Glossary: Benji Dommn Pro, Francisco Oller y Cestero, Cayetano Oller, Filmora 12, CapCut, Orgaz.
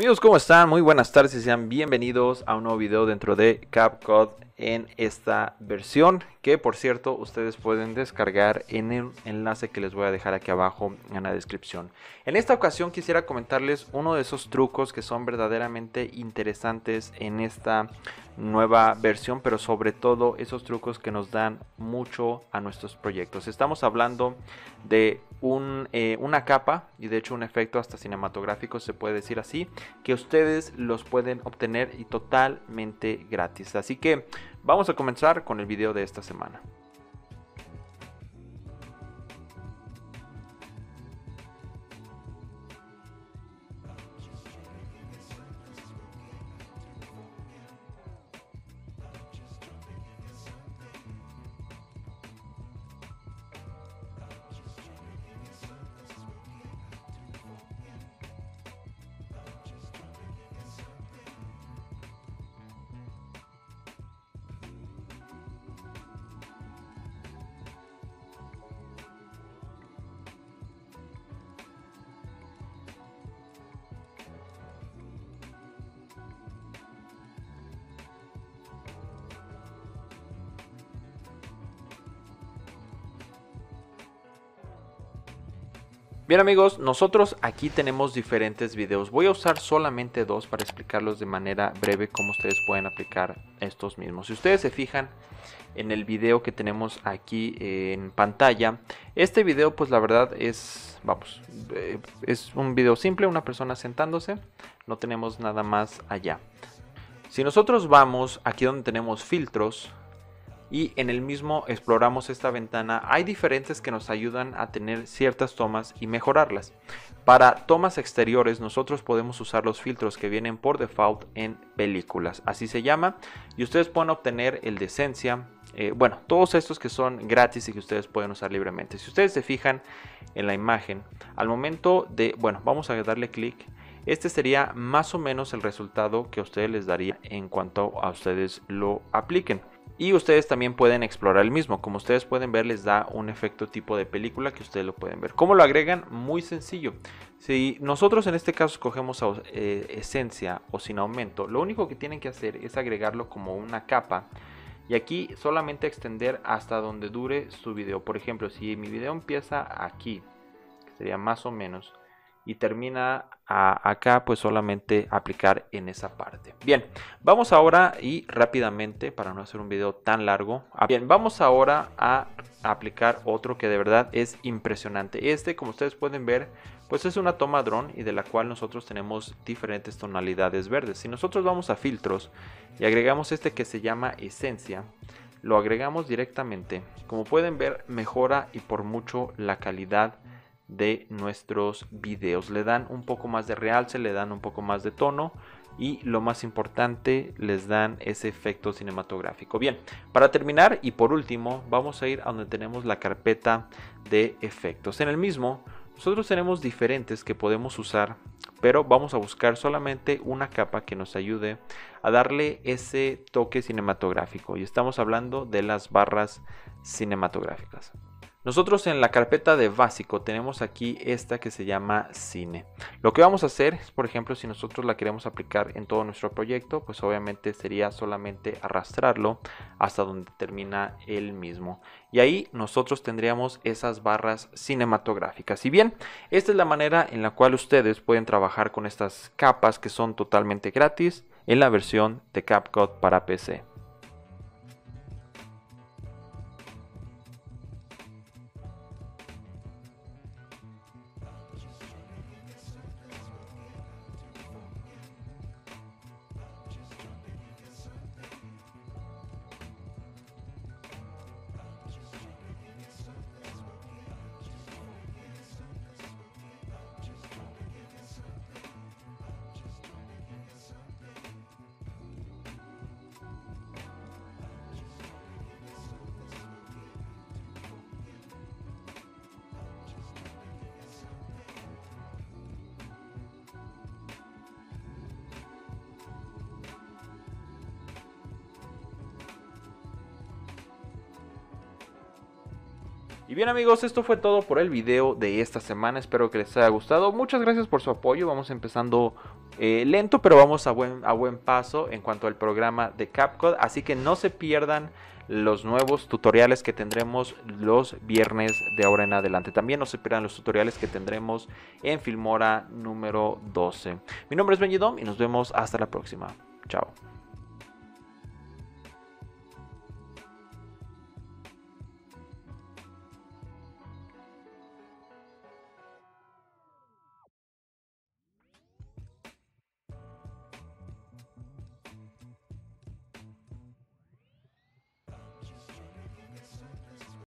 Amigos, ¿cómo están? Muy buenas tardes y sean bienvenidos a un nuevo video dentro de CapCut en esta versión, que por cierto ustedes pueden descargar en el enlace que les voy a dejar aquí abajo en la descripción. En esta ocasión quisiera comentarles uno de esos trucos que son verdaderamente interesantes en esta nueva versión, pero sobre todo esos trucos que nos dan mucho a nuestros proyectos. Estamos hablando de una capa y de hecho un efecto hasta cinematográfico, se puede decir así, que ustedes los pueden obtener y totalmente gratis. Así que vamos a comenzar con el video de esta semana. Bien amigos, nosotros aquí tenemos diferentes videos. Voy a usar solamente dos para explicarlos de manera breve cómo ustedes pueden aplicar estos mismos. Si ustedes se fijan en el video que tenemos aquí en pantalla, este video pues la verdad es, es un video simple, una persona sentándose, no tenemos nada más allá. Si nosotros vamos aquí donde tenemos filtros, y en el mismo exploramos esta ventana, hay diferentes que nos ayudan a tener ciertas tomas y mejorarlas. Para tomas exteriores nosotros podemos usar los filtros que vienen por default en películas, así se llama, y ustedes pueden obtener el de esencia, bueno, todos estos que son gratis y que ustedes pueden usar libremente. Si ustedes se fijan en la imagen, al momento de, bueno, vamos a darle clic. Este sería más o menos el resultado que a ustedes les daría en cuanto a ustedes lo apliquen. Y ustedes también pueden explorar el mismo. Como ustedes pueden ver, les da un efecto tipo de película que ustedes lo pueden ver. ¿Cómo lo agregan? Muy sencillo. Si nosotros en este caso escogemos esencia o sin aumento, lo único que tienen que hacer es agregarlo como una capa. Y aquí solamente extender hasta donde dure su video. Por ejemplo, si mi video empieza aquí, que sería más o menos, y termina acá, pues solamente aplicar en esa parte. Bien, vamos ahora y rápidamente, para no hacer un video tan largo. Bien, vamos ahora a aplicar otro que de verdad es impresionante. Este, como ustedes pueden ver, pues es una toma dron y de la cual nosotros tenemos diferentes tonalidades verdes. Si nosotros vamos a filtros y agregamos este que se llama esencia, lo agregamos directamente. Como pueden ver, mejora y por mucho la calidad de nuestros videos, le dan un poco más de realce, le dan un poco más de tono y lo más importante, les dan ese efecto cinematográfico. Bien, para terminar y por último vamos a ir a donde tenemos la carpeta de efectos. En el mismo nosotros tenemos diferentes que podemos usar, pero vamos a buscar solamente una capa que nos ayude a darle ese toque cinematográfico, y estamos hablando de las barras cinematográficas. Nosotros en la carpeta de básico tenemos aquí esta que se llama cine. Lo que vamos a hacer es, por ejemplo, si nosotros la queremos aplicar en todo nuestro proyecto, pues obviamente sería solamente arrastrarlo hasta donde termina el mismo. Y ahí nosotros tendríamos esas barras cinematográficas. Y bien, esta es la manera en la cual ustedes pueden trabajar con estas capas que son totalmente gratis en la versión de CapCut para PC. Y bien amigos, esto fue todo por el video de esta semana. Espero que les haya gustado. Muchas gracias por su apoyo. Vamos empezando lento, pero vamos a buen paso en cuanto al programa de CapCut. Así que no se pierdan los nuevos tutoriales que tendremos los viernes de ahora en adelante. También no se pierdan los tutoriales que tendremos en Filmora número 12. Mi nombre es Benji Dommn y nos vemos hasta la próxima. Chao.